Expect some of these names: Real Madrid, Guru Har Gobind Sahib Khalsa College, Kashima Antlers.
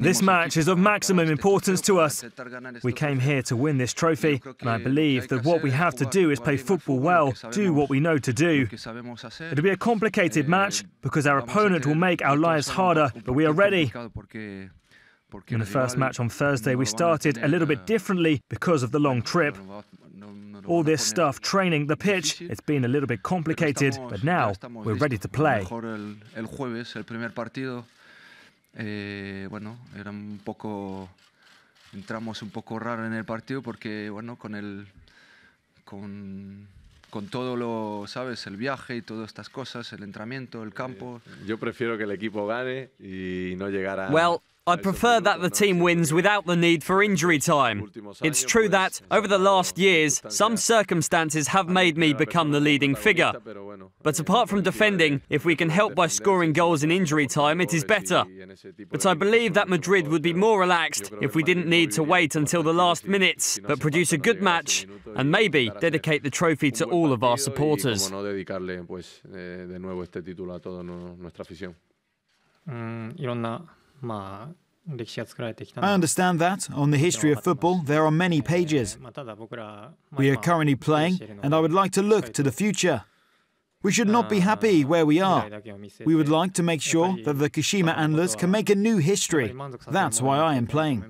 This match is of maximum importance to us. We came here to win this trophy, and I believe that what we have to do is play football well, do what we know to do. It'll be a complicated match because our opponent will make our lives harder, but we are ready. In the first match on Thursday, we started a little bit differently because of the long trip. All this stuff, training, the pitch, it's been a little bit complicated, but now we're ready to play. Well, I prefer that the team wins without the need for injury time. It's true that, over the last years, some circumstances have made me become the leading figure. But apart from defending, if we can help by scoring goals in injury time, it is better. But I believe that Madrid would be more relaxed if we didn't need to wait until the last minutes, but produce a good match and maybe dedicate the trophy to all of our supporters. I understand that on the history of football there are many pages. We are currently playing, and I would like to look to the future. We should not be happy where we are. We would like to make sure that the Kashima Antlers can make a new history. That's why I am playing.